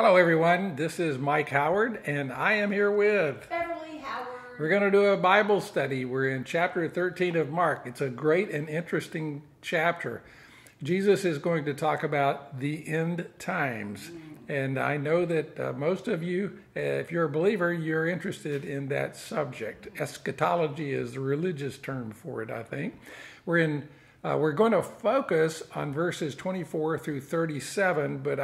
Hello everyone, this is Mike Howard and I am here with Beverly Howard. We're going to do a Bible study. We're in chapter 13 of Mark. It's a great and interesting chapter. Jesus is going to talk about the end times. And I know that most of you, if you're a believer, you're interested in that subject. Eschatology is the religious term for it, I think. We're going to focus on verses 24 through 37, but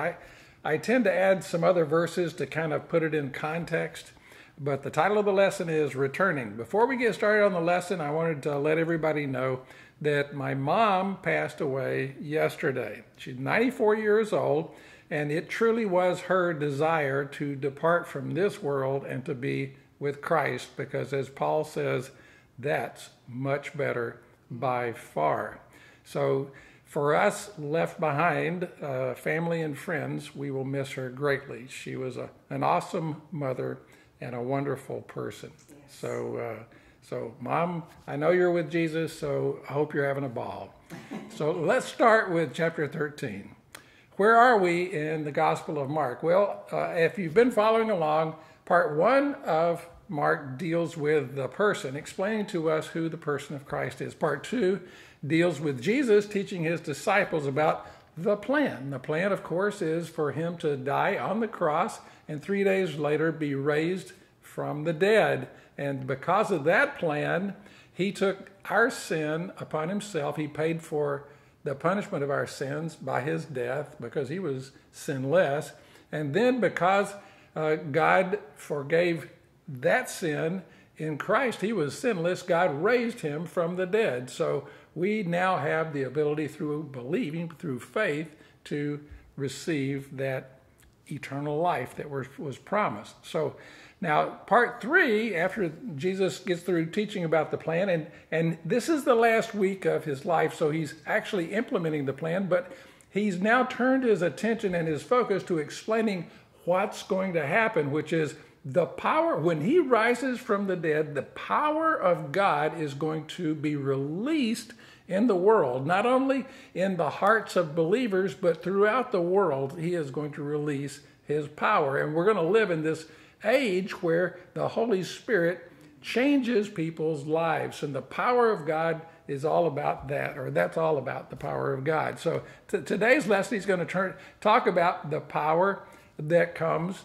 I tend to add some other verses to kind of put it in context, but the title of the lesson is Returning. Before we get started on the lesson, I wanted to let everybody know that my mom passed away yesterday. She's 94 years old, and it truly was her desire to depart from this world and to be with Christ, because as Paul says, that's much better by far. So for us left behind, family and friends, we will miss her greatly. She was an awesome mother and a wonderful person. Yes. So Mom, I know you're with Jesus, so I hope you're having a ball. So let's start with chapter 13. Where are we in the Gospel of Mark? Well, if you've been following along, part one of Mark deals with the person, explaining to us who the person of Christ is. Part two deals with Jesus teaching his disciples about the plan. The plan, of course, is for him to die on the cross and 3 days later be raised from the dead. And because of that plan, he took our sin upon himself. He paid for the punishment of our sins by his death because he was sinless. And then because God forgave that sin in Christ, he was sinless. God raised him from the dead. So we now have the ability through believing, through faith, to receive that eternal life that was promised. So now part three, after Jesus gets through teaching about the plan, and this is the last week of his life, so he's actually implementing the plan, but he's now turned his attention and his focus to explaining what's going to happen, which is the power, when he rises from the dead, the power of God is going to be released in the world, not only in the hearts of believers, but throughout the world, he is going to release his power. And we're going to live in this age where the Holy Spirit changes people's lives. And the power of God is all about that, or that's all about the power of God. So today's lesson, he's going to talk about the power that comes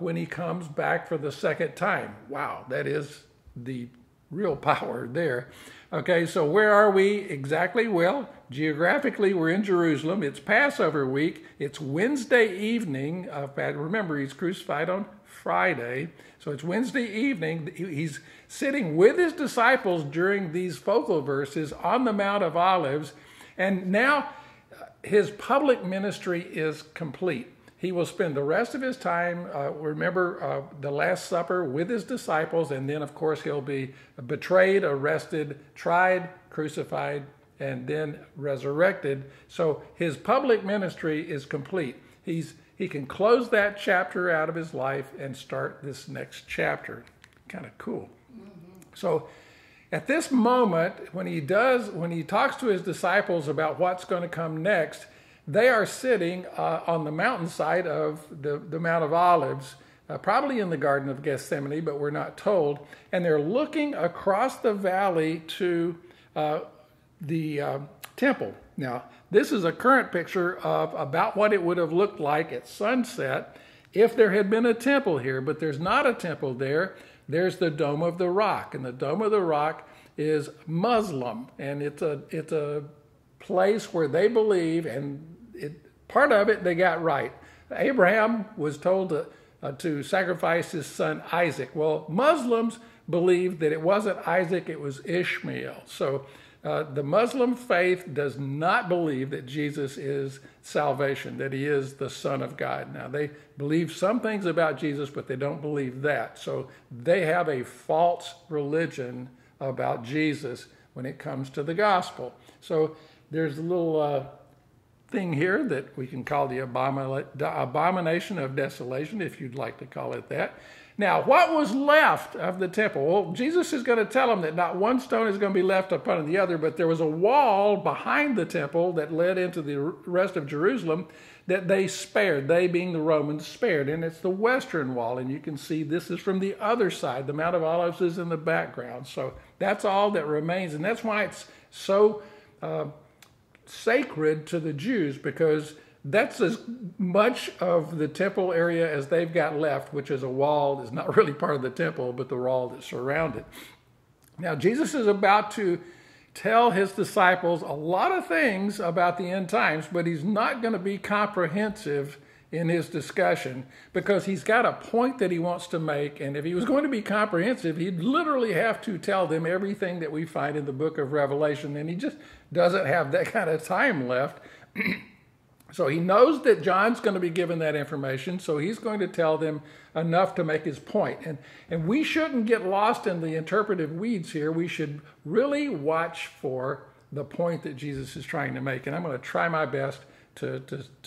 when he comes back for the second time. Wow, that is the real power there. Okay, so where are we exactly? Well, geographically, we're in Jerusalem. It's Passover week. It's Wednesday evening. Remember, he's crucified on Friday. So it's Wednesday evening. He's sitting with his disciples during these focal verses on the Mount of Olives. And now his public ministry is complete. He will spend the rest of his time, the Last Supper with his disciples, and then, of course, he'll be betrayed, arrested, tried, crucified, and then resurrected. So his public ministry is complete. He can close that chapter out of his life and start this next chapter. Kind of cool. Mm-hmm. So at this moment, when he talks to his disciples about what's going to come next, they are sitting on the mountainside of the Mount of Olives, probably in the Garden of Gethsemane, but we're not told. And they're looking across the valley to the temple. Now, this is a current picture of about what it would have looked like at sunset if there had been a temple here, but there's not a temple there. There's the Dome of the Rock, and the Dome of the Rock is Muslim, and it's a place where they believe, and part of it they got right. Abraham was told to sacrifice his son Isaac. Well, Muslims believe that it wasn't Isaac, it was Ishmael. So the Muslim faith does not believe that Jesus is salvation, that he is the Son of God. Now, they believe some things about Jesus, but they don't believe that. So they have a false religion about Jesus when it comes to the gospel. So there's a little thing here that we can call the abomination of desolation, if you'd like to call it that. Now, what was left of the temple? Well, Jesus is going to tell them that not one stone is going to be left upon the other, but there was a wall behind the temple that led into the rest of Jerusalem that they spared, they being the Romans spared, and it's the western wall, and you can see this is from the other side. The Mount of Olives is in the background, so that's all that remains, and that's why it's so sacred to the Jews, because that's as much of the temple area as they've got left, which is a wall that's not really part of the temple, but the wall that surrounds it. Now, Jesus is about to tell his disciples a lot of things about the end times, but he's not going to be comprehensive in his discussion because he's got a point that he wants to make. And if he was going to be comprehensive, he'd literally have to tell them everything that we find in the book of Revelation. And he just doesn't have that kind of time left. So he knows that John's going to be given that information, so he's going to tell them enough to make his point. And we shouldn't get lost in the interpretive weeds here. We should really watch for the point that Jesus is trying to make. And I'm going to try my best to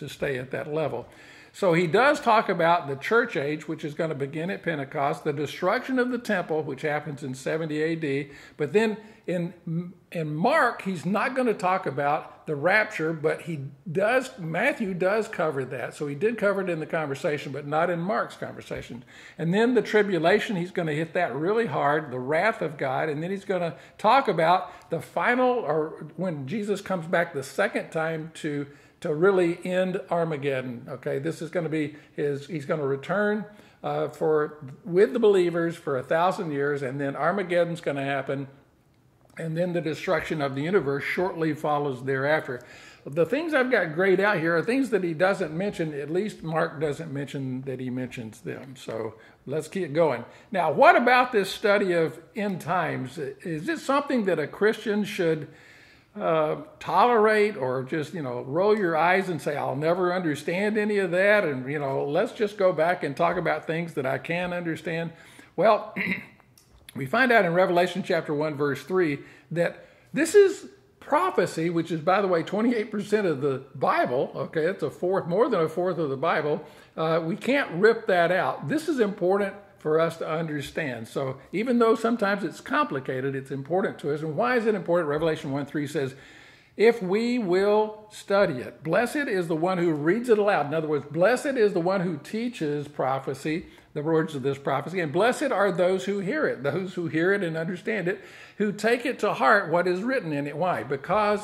stay at that level. So he does talk about the church age, which is going to begin at Pentecost, the destruction of the temple, which happens in 70 AD. But then in Mark, he's not going to talk about the rapture, but he does, Matthew does cover that. So he did cover it in the conversation, but not in Mark's conversation. And then the tribulation, he's going to hit that really hard, the wrath of God. And then he's going to talk about the final, or when Jesus comes back the second time to really end Armageddon, okay? This is going to be his, he's going to return with the believers for 1,000 years, and then Armageddon's going to happen, and then the destruction of the universe shortly follows thereafter. The things I've got grayed out here are things that he doesn't mention, at least Mark doesn't mention that he mentions them. So let's keep going. Now, what about this study of end times? Is this something that a Christian should tolerate, or just, you know, roll your eyes and say, I'll never understand any of that, and, you know, let's just go back and talk about things that I can understand? Well, we find out in Revelation chapter 1, verse 3, that this is prophecy, which is, by the way, 28% of the Bible. Okay, that's a fourth, more than a fourth of the Bible. We can't rip that out. This is important for us to understand. So even though sometimes it's complicated, it's important to us. And why is it important? Revelation 1:3 says, if we will study it, blessed is the one who reads it aloud. In other words, blessed is the one who teaches prophecy, the words of this prophecy, and blessed are those who hear it and understand it, who take it to heart what is written in it. Why? Because,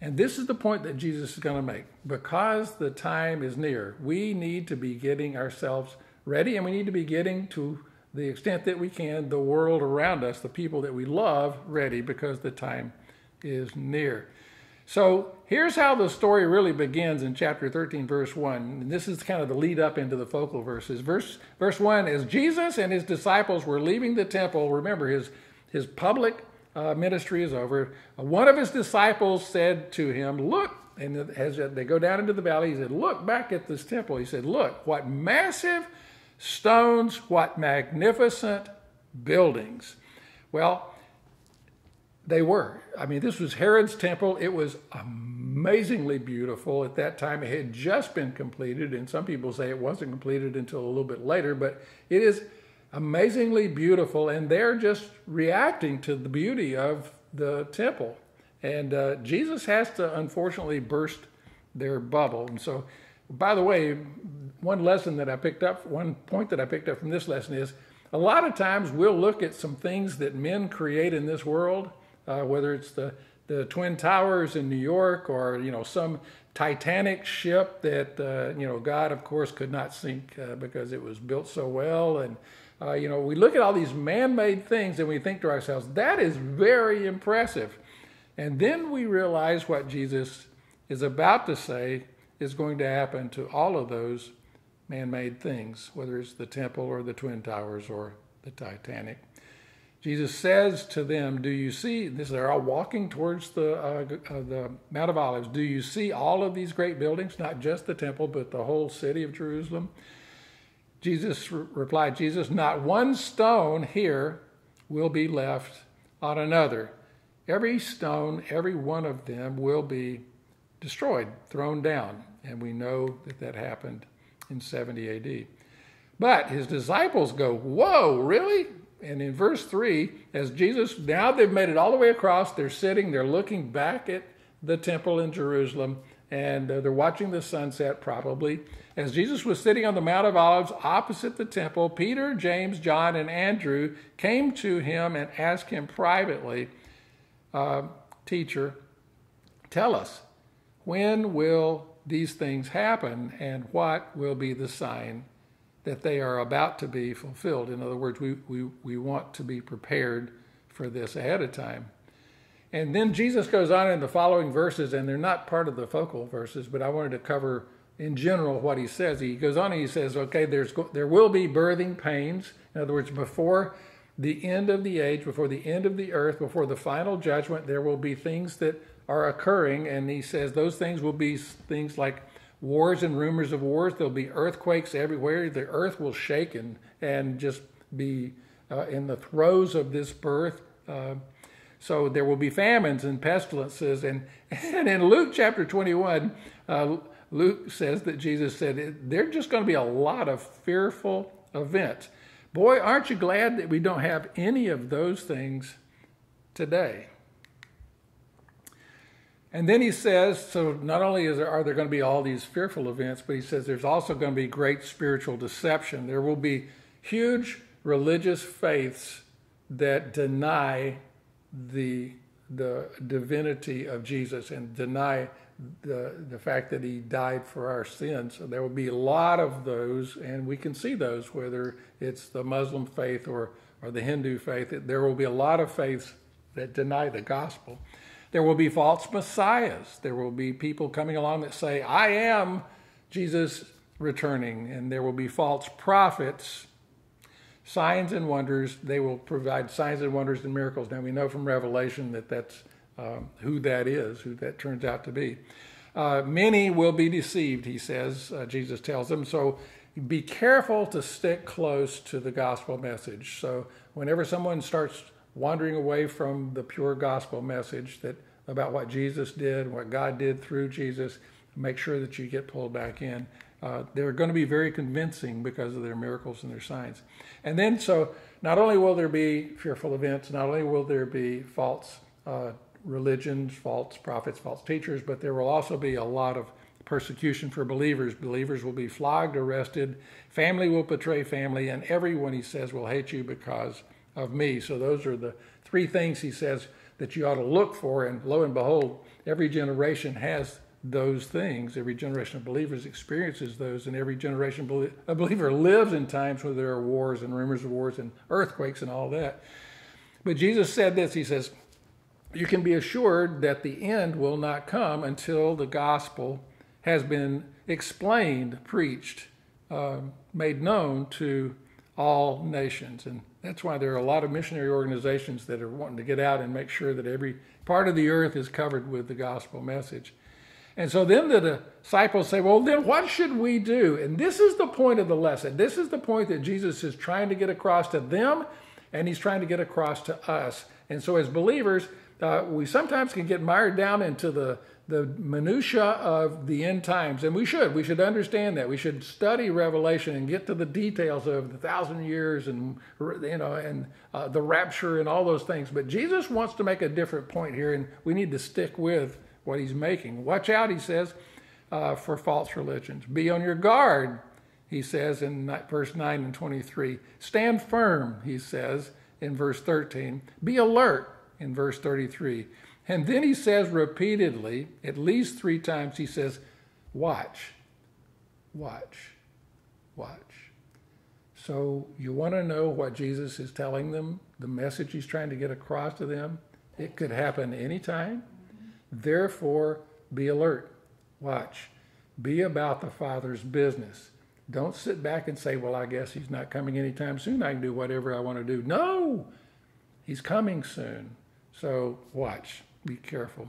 and this is the point that Jesus is going to make, because the time is near. We need to be getting ourselves ready, and we need to be getting, to the extent that we can, the world around us, the people that we love, ready, because the time is near. So here's how the story really begins in chapter 13, verse 1. And this is kind of the lead up into the focal verses. Verse 1 is, Jesus and his disciples were leaving the temple. Remember, his public ministry is over. One of his disciples said to him, look, and as they go down into the valley, he said, look back at this temple. He said, look, what massive stones, what magnificent buildings. Well, they were. I mean, this was Herod's temple. It was amazingly beautiful at that time. It had just been completed, and some people say it wasn't completed until a little bit later, but it is amazingly beautiful, and they're just reacting to the beauty of the temple. And Jesus has to, unfortunately, burst their bubble. And so, by the way, one point that I picked up from this lesson is, a lot of times we'll look at some things that men create in this world, whether it's the Twin Towers in New York, or, you know, some Titanic ship that, you know, God, of course, could not sink because it was built so well. And, you know, we look at all these man-made things and we think to ourselves, that is very impressive. And then we realize what Jesus is about to say is going to happen to all of those man-made things, whether it's the temple or the Twin Towers or the Titanic. Jesus says to them, do you see, this, they're all walking towards the Mount of Olives, do you see all of these great buildings, not just the temple, but the whole city of Jerusalem? Jesus replied, not one stone here will be left on another. Every stone, every one of them will be destroyed, thrown down. And we know that that happened in 70 AD. But his disciples go, whoa, really? And in verse 3, as Jesus, now they've made it all the way across, they're sitting, they're looking back at the temple in Jerusalem, and they're watching the sunset probably. As Jesus was sitting on the Mount of Olives opposite the temple, Peter, James, John, and Andrew came to him and asked him privately, teacher, tell us, when will these things happen, and what will be the sign that they are about to be fulfilled? In other words, we want to be prepared for this ahead of time. And then Jesus goes on in the following verses, and they're not part of the focal verses, but I wanted to cover in general what he says. He goes on and he says, okay, there will be birthing pains. In other words, before the end of the age, before the end of the earth, before the final judgment, there will be things that are occurring. And he says those things will be things like wars and rumors of wars. There'll be earthquakes everywhere. The earth will shake and just be in the throes of this birth. So there will be famines and pestilences. And in Luke chapter 21, Luke says that Jesus said, there are just going to be a lot of fearful events. Boy, aren't you glad that we don't have any of those things today? And then he says, so not only are there going to be all these fearful events, but he says there's also going to be great spiritual deception. There will be huge religious faiths that deny the divinity of Jesus and deny the fact that he died for our sins. So there will be a lot of those, and we can see those, whether it's the Muslim faith or the Hindu faith. There will be a lot of faiths that deny the gospel. There will be false messiahs. There will be people coming along that say, I am Jesus returning. And there will be false prophets, signs and wonders. They will provide signs and wonders and miracles. Now, we know from Revelation that that's who that is, who that turns out to be. Many will be deceived, he says, Jesus tells them. So be careful to stick close to the gospel message. So whenever someone starts wandering away from the pure gospel message that about what Jesus did, what God did through Jesus, make sure that you get pulled back in. They're going to be very convincing because of their miracles and their signs. And then so not only will there be fearful events, not only will there be false religions, false prophets, false teachers, but there will also be a lot of persecution for believers. Believers will be flogged, arrested, family will betray family, and everyone, he says, will hate you because of me. So those are the three things he says that you ought to look for, and lo and behold, every generation has those things. Every generation of believers experiences those, and every generation a believer lives in times where there are wars and rumors of wars and earthquakes and all that. But Jesus said this, he says, you can be assured that the end will not come until the gospel has been explained, preached, made known to all nations. And that's why there are a lot of missionary organizations that are wanting to get out and make sure that every part of the earth is covered with the gospel message. And so then the disciples say, well, then what should we do? And this is the point of the lesson. This is the point that Jesus is trying to get across to them, and he's trying to get across to us. And so as believers, we sometimes can get mired down into the minutiae of the end times. And we should. We should understand that. We should study Revelation and get to the details of the 1,000 years and, you know, and the rapture and all those things. But Jesus wants to make a different point here, and we need to stick with what he's making. Watch out, he says, for false religions. Be on your guard, he says in verse 9 and 23. Stand firm, he says in verse 13. Be alert in verse 33. And then he says repeatedly, at least three times, he says, watch, watch, watch. So you want to know what Jesus is telling them, the message he's trying to get across to them? It could happen anytime. Therefore, be alert, watch, be about the Father's business. Don't sit back and say, well, I guess he's not coming anytime soon. I can do whatever I want to do. No, he's coming soon. So watch, be careful.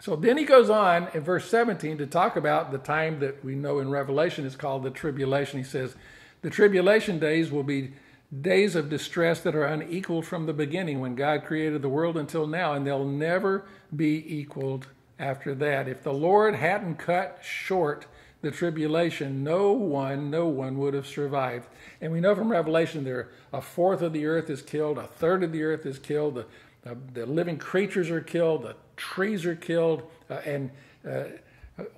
So then he goes on in verse 17 to talk about the time that we know in Revelation is called the tribulation. He says, the tribulation days will be days of distress that are unequaled from the beginning when God created the world until now, and they'll never be equaled after that. If the Lord hadn't cut short the tribulation, no one would have survived. And we know from Revelation there, a fourth of the earth is killed, a third of the earth is killed, the living creatures are killed, the trees are killed,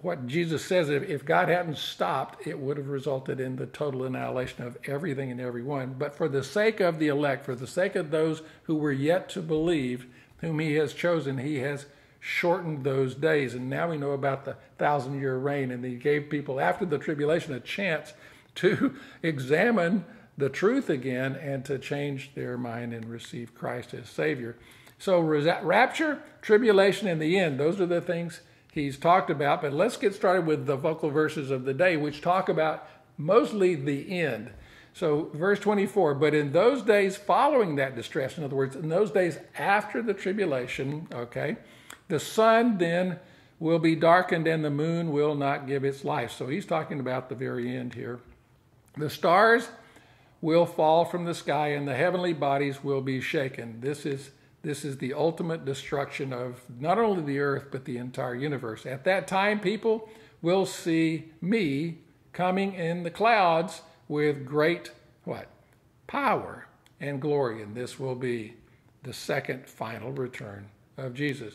what Jesus says, if God hadn't stopped, it would have resulted in the total annihilation of everything and everyone. But for the sake of the elect, for the sake of those who were yet to believe, whom he has chosen, he has shortened those days. And now we know about the 1,000-year reign, and he gave people after the tribulation a chance to examine the truth again and to change their mind and receive Christ as Savior. So rapture, tribulation, and the end, those are the things he's talked about. But let's get started with the vocal verses of the day, which talk about mostly the end. So verse 24, but in those days following that distress, in other words, in those days after the tribulation, okay, the sun then will be darkened and the moon will not give its light. So he's talking about the very end here. The stars will fall from the sky and the heavenly bodies will be shaken. This is the ultimate destruction of not only the earth, but the entire universe. At that time, people will see me coming in the clouds with great, what? Power and glory. And this will be the second final return of Jesus.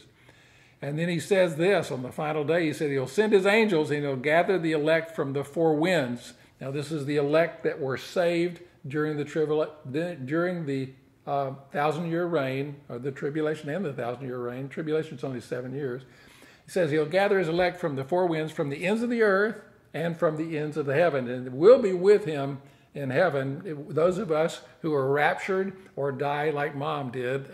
And then he says this, on the final day, he said he'll send his angels and he'll gather the elect from the four winds. Now this is the elect that were saved during the 1,000-year reign, or the tribulation and the 1,000-year reign. Tribulation's only 7 years. He says he'll gather his elect from the four winds, from the ends of the earth, and from the ends of the heaven, and we'll be with him in heaven. Those of us who are raptured or die like Mom did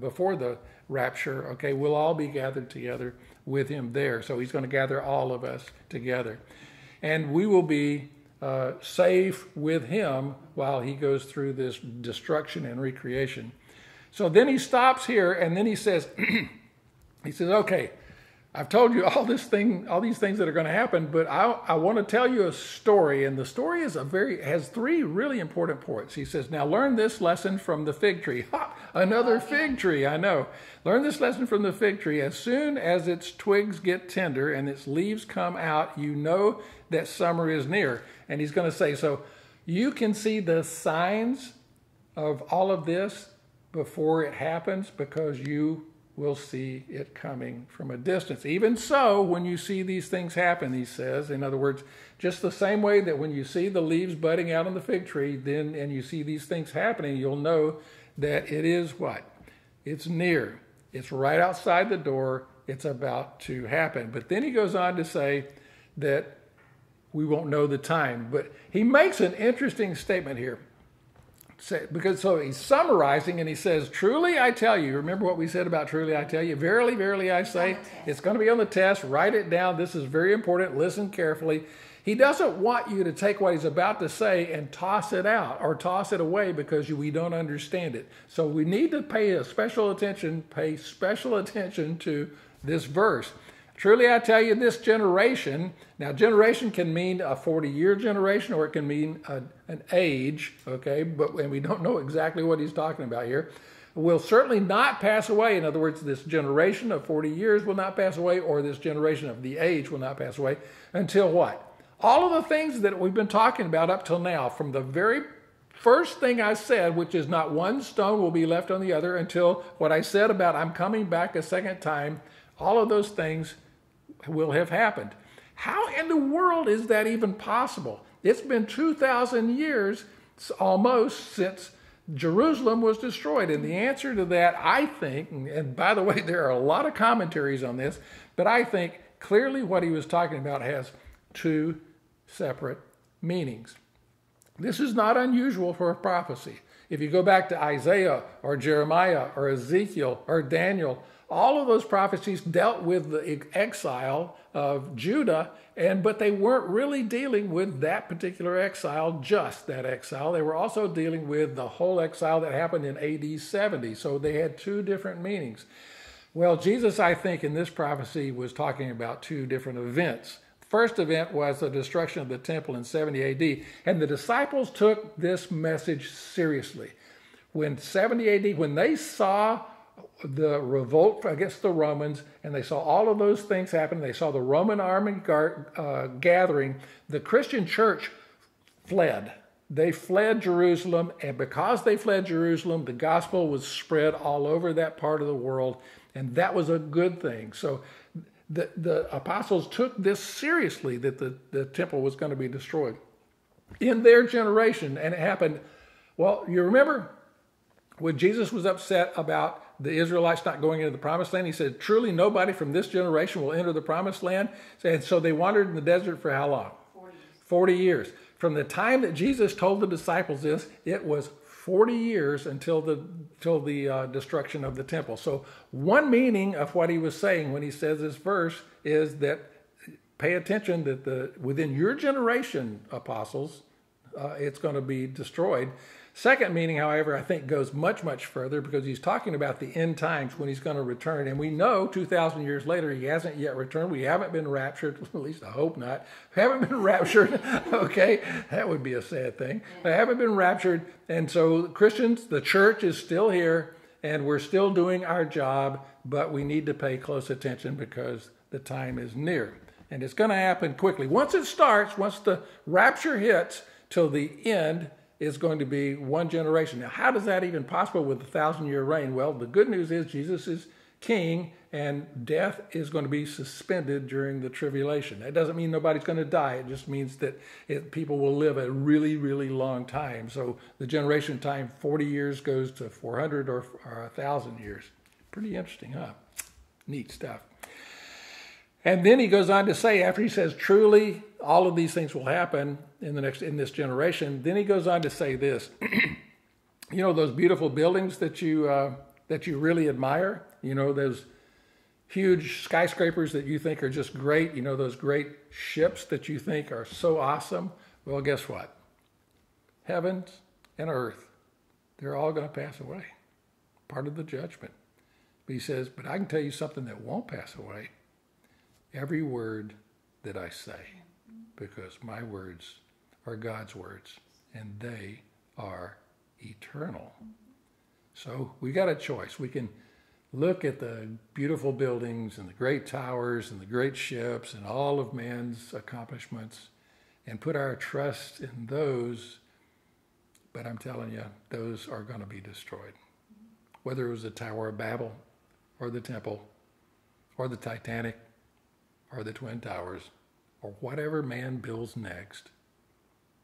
before the rapture, okay, we'll all be gathered together with him there. So he's going to gather all of us together, and we will be safe with him while he goes through this destruction and recreation. So then he stops here, and then he says, he says, okay, I've told you all these things that are going to happen, but I want to tell you a story, and the story is has three really important points. He says, now learn this lesson from the fig tree. Ha, another fig tree, I know. Learn this lesson from the fig tree. As soon as its twigs get tender and its leaves come out, you know that summer is near. And he's going to say, so you can see the signs of all of this before it happens because you will see it coming from a distance. Even so, when you see these things happen, he says, in other words, just the same way that when you see the leaves budding out on the fig tree, then, and you see these things happening, you'll know that it is what? It's near. It's right outside the door. It's about to happen. But then he goes on to say that we won't know the time. But he makes an interesting statement here. Because so he's summarizing and he says, truly I tell you, remember what we said about truly I tell you, verily, verily I say, it's going to be on the test, write it down, this is very important, listen carefully. He doesn't want you to take what he's about to say and toss it out or toss it away because we don't understand it. So we need to pay special attention to this verse. Truly I tell you, this generation, now generation can mean a 40-year generation or it can mean an age, okay, and we don't know exactly what he's talking about here, will certainly not pass away. In other words, this generation of 40 years will not pass away, or this generation of the age will not pass away until what? All of the things that we've been talking about up till now, from the very first thing I said, which is not one stone will be left on the other, until what I said about I'm coming back a second time, all of those things will have happened. How in the world is that even possible? It's been 2,000 years almost since Jerusalem was destroyed. And the answer to that, I think, and by the way, there are a lot of commentaries on this, but I think clearly what he was talking about has two separate meanings. This is not unusual for a prophecy. If you go back to Isaiah or Jeremiah or Ezekiel or Daniel, all of those prophecies dealt with the exile of Judah, but they weren't really dealing with that particular exile, just that exile. They were also dealing with the whole exile that happened in AD 70. So they had two different meanings. Well, Jesus, I think, in this prophecy was talking about two different events. First event was the destruction of the temple in 70 AD, and the disciples took this message seriously. When 70 AD, when they saw the revolt against the Romans, and they saw all of those things happen. They saw the Roman army gathering. The Christian church fled. They fled Jerusalem, and because they fled Jerusalem, the gospel was spread all over that part of the world, and that was a good thing. So the apostles took this seriously, that the temple was going to be destroyed in their generation, and it happened. Well, you remember when Jesus was upset about the Israelites not going into the promised land, he said, truly nobody from this generation will enter the promised land. And so they wandered in the desert for how long? 40 years. From the time that Jesus told the disciples this, it was 40 years until the destruction of the temple. So one meaning of what he was saying when he says this verse is that pay attention that within your generation, apostles, it's going to be destroyed. Second meaning, however, I think goes much, much further, because he's talking about the end times when he's going to return. And we know 2,000 years later, he hasn't yet returned. We haven't been raptured. At least I hope not. We haven't been raptured. Okay. That would be a sad thing. I haven't been raptured. And so Christians, the church is still here, and we're still doing our job, but we need to pay close attention because the time is near. And it's going to happen quickly. Once it starts, once the rapture hits, till the end, is going to be one generation. Now, how does that even possible with a 1,000-year reign? Well, the good news is Jesus is king, and death is going to be suspended during the tribulation. That doesn't mean nobody's going to die. It just means that people will live a really, really long time. So the generation time, 40 years goes to 400 or 1,000 years. Pretty interesting, huh? Neat stuff. And then he goes on to say, after he says, truly, all of these things will happen in this generation, then he goes on to say this. You know, those beautiful buildings that you really admire, you know, those huge skyscrapers that you think are just great, you know, those great ships that you think are so awesome. Well, guess what? Heavens and earth, they're all going to pass away. Part of the judgment. But he says, but I can tell you something that won't pass away. Every word that I say, because my words are God's words, and they are eternal. So we got a choice. We can look at the beautiful buildings and the great towers and the great ships and all of man's accomplishments and put our trust in those, but I'm telling you, those are going to be destroyed. Whether it was the Tower of Babel or the temple or the Titanic, or the Twin Towers, or whatever man builds next.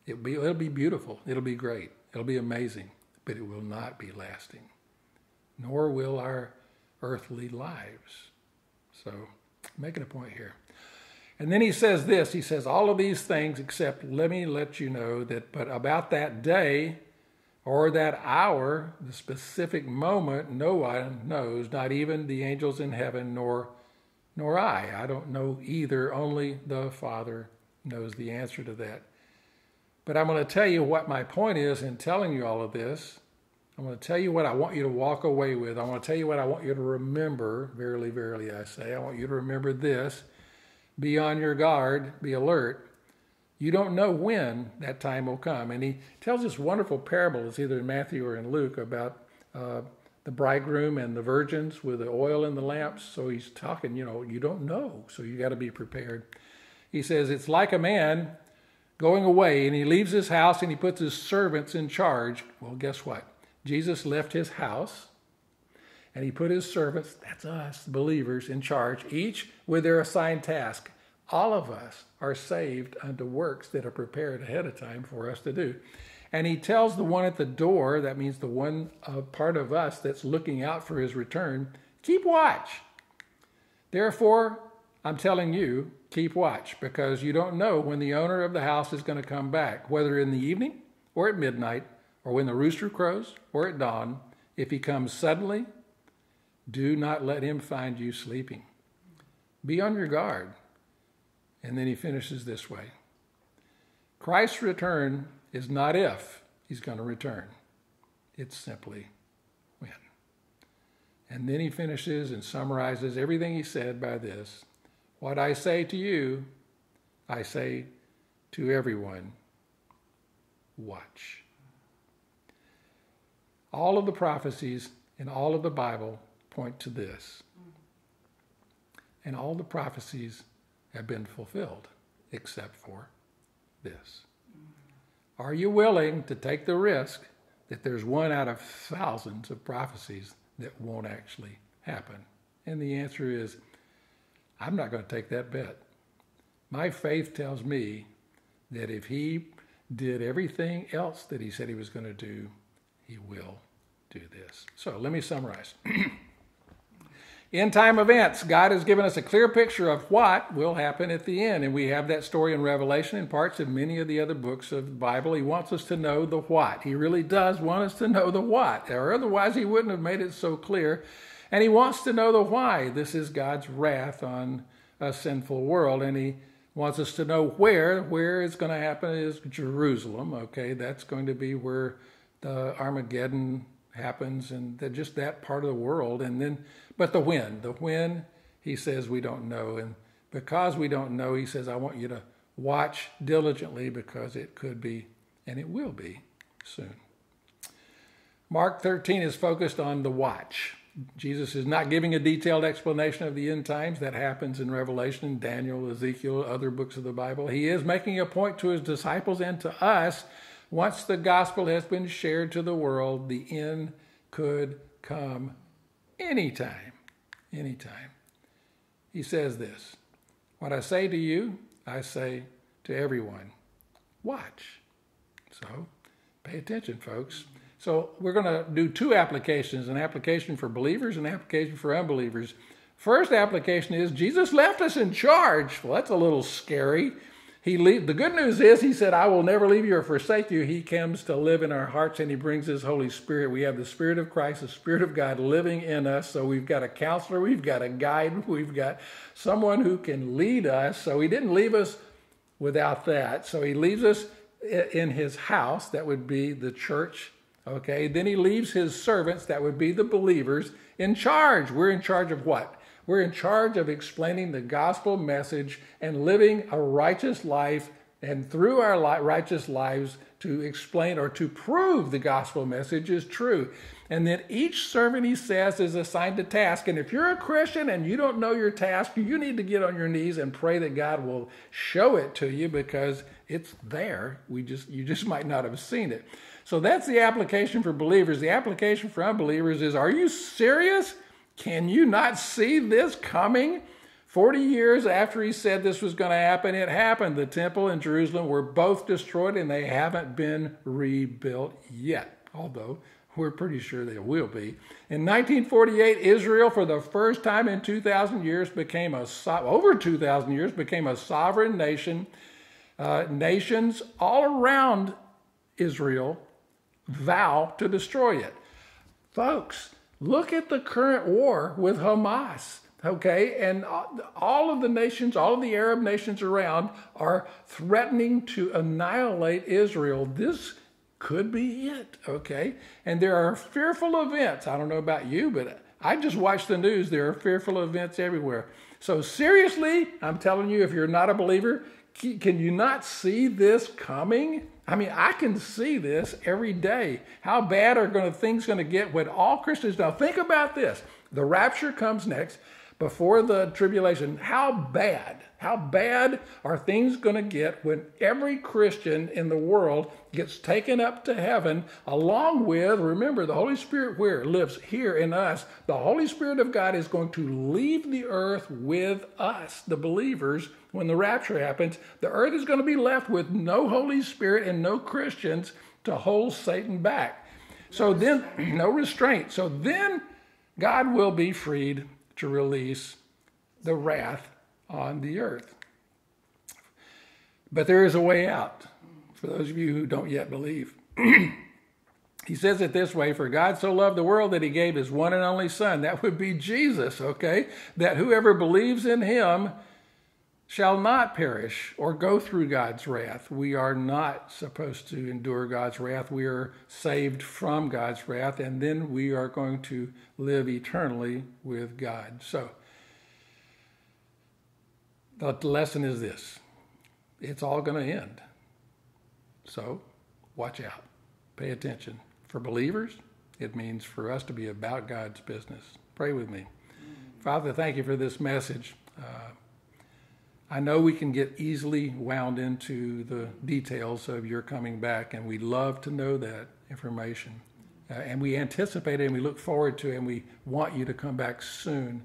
It'll be beautiful. It'll be great. It'll be amazing, but it will not be lasting, nor will our earthly lives. So, making a point here. And then he says this. He says, all of these things, except let me let you know that, but about that day or that hour, the specific moment, no one knows, not even the angels in heaven, nor I. I don't know either. Only the Father knows the answer to that. But I'm going to tell you what my point is in telling you all of this. I'm going to tell you what I want you to walk away with. I want to tell you what I want you to remember. Verily, verily, I say. I want you to remember this. Be on your guard. Be alert. You don't know when that time will come. And he tells this wonderful parable. It's either in Matthew or in Luke about the bridegroom and the virgins with the oil in the lamps. So he's talking, you know, you don't know, so you got to be prepared. He says, it's like a man going away, and he leaves his house and he puts his servants in charge. Well, guess what? Jesus left his house and he put his servants, that's us, believers, in charge, each with their assigned task. All of us are saved unto works that are prepared ahead of time for us to do. And he tells the one at the door, that means the one part of us that's looking out for his return, keep watch. Therefore, I'm telling you, keep watch, because you don't know when the owner of the house is going to come back, whether in the evening or at midnight or when the rooster crows or at dawn. If he comes suddenly, do not let him find you sleeping. Be on your guard. And then he finishes this way. Christ's return is not if he's going to return. It's simply when. And then he finishes and summarizes everything he said by this. What I say to you, I say to everyone, watch. All of the prophecies in all of the Bible point to this. And all the prophecies have been fulfilled except for this. Are you willing to take the risk that there's one out of thousands of prophecies that won't actually happen? And the answer is, I'm not going to take that bet. My faith tells me that if he did everything else that he said he was going to do, he will do this. So let me summarize. End time events. God has given us a clear picture of what will happen at the end. And we have that story in Revelation and parts of many of the other books of the Bible. He wants us to know the what. He really does want us to know the what, or otherwise he wouldn't have made it so clear. And he wants to know the why. This is God's wrath on a sinful world. And he wants us to know where. Where it's going to happen is Jerusalem. Okay, that's going to be where the Armageddon happens, and just that part of the world. And then, but the when, he says, we don't know. And because we don't know, he says, I want you to watch diligently, because it could be, and it will be soon. Mark 13 is focused on the watch. Jesus is not giving a detailed explanation of the end times. That happens in Revelation, Daniel, Ezekiel, other books of the Bible. He is making a point to his disciples and to us. Once the gospel has been shared to the world, the end could come anytime, anytime. He says this, what I say to you, I say to everyone, watch. So pay attention, folks. So we're going to do two applications, an application for believers and an application for unbelievers. First application is Jesus left us in charge. Well, that's a little scary. The good news is he said, I will never leave you or forsake you. He comes to live in our hearts, and he brings his Holy Spirit. We have the Spirit of Christ, the Spirit of God living in us. So we've got a counselor, we've got a guide, we've got someone who can lead us. So he didn't leave us without that. So he leaves us in his house. That would be the church. Okay. Then he leaves his servants. That would be the believers in charge. We're in charge of what? We're in charge of explaining the gospel message and living a righteous life, and through our righteous lives to explain or to prove the gospel message is true. And then each servant, he says, is assigned a task. And if you're a Christian and you don't know your task, you need to get on your knees and pray that God will show it to you, because it's there. You just might not have seen it. So that's the application for believers. The application for unbelievers is, are you serious? Can you not see this coming? 40 years after he said this was going to happen, it happened. The temple and Jerusalem were both destroyed, and they haven't been rebuilt yet, although we're pretty sure they will be. In 1948, Israel, for the first time in 2,000 years, became over 2,000 years, became a sovereign nation. Nations all around Israel vow to destroy it. Folks, look at the current war with Hamas, okay? And all of the nations, all of the Arab nations around are threatening to annihilate Israel. This could be it, okay? And there are fearful events. I don't know about you, but I just watched the news. There are fearful events everywhere. So seriously, I'm telling you, if you're not a believer, can you not see this coming? I mean, I can see this every day. How bad are things going to get when all Christians... Now, think about this. The rapture comes next, before the tribulation. How bad are things going to get when every Christian in the world gets taken up to heaven along with, remember, the Holy Spirit lives here in us. The Holy Spirit of God is going to leave the earth with us, the believers, when the rapture happens. The earth is going to be left with no Holy Spirit and no Christians to hold Satan back. So then, no restraint. So then God will be freed to release the wrath on the earth. But there is a way out for those of you who don't yet believe. He says it this way, for God so loved the world that he gave his one and only son. That would be Jesus, okay? That whoever believes in him shall not perish or go through God's wrath. We are not supposed to endure God's wrath. We are saved from God's wrath, and then we are going to live eternally with God. So the lesson is this. It's all going to end. So watch out. Pay attention. For believers, it means for us to be about God's business. Pray with me. Father, thank you for this message. I know we can get easily wound into the details of your coming back, and we love to know that information. And we anticipate it, and we look forward to it, and we want you to come back soon.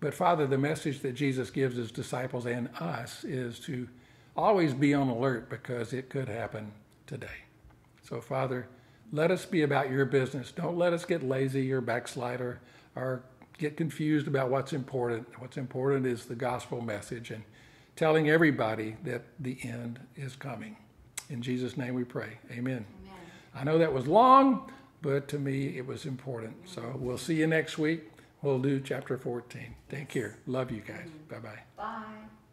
But Father, the message that Jesus gives his disciples and us is to always be on alert because it could happen today. So Father, let us be about your business. Don't let us get lazy or backslide or get confused about what's important. What's important is the gospel message and telling everybody that the end is coming. In Jesus' name we pray. Amen. Amen. I know that was long, but to me it was important. So we'll see you next week. We'll do chapter 14. Take care. Love you guys. Bye-bye. Bye.